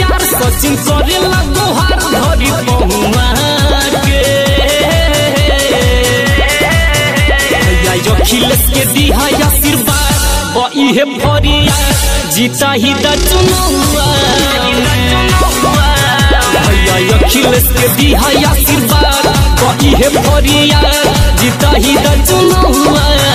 विचार सचिन करेला गुहार धरी पहुआ के अखिलेश के दिहा आशीर्वाद बइहे भरिया जीता ही द चुनौआ अखिलेश के दिहा आशीर्वाद बइहे भरिया जीता ही द चुनौआ।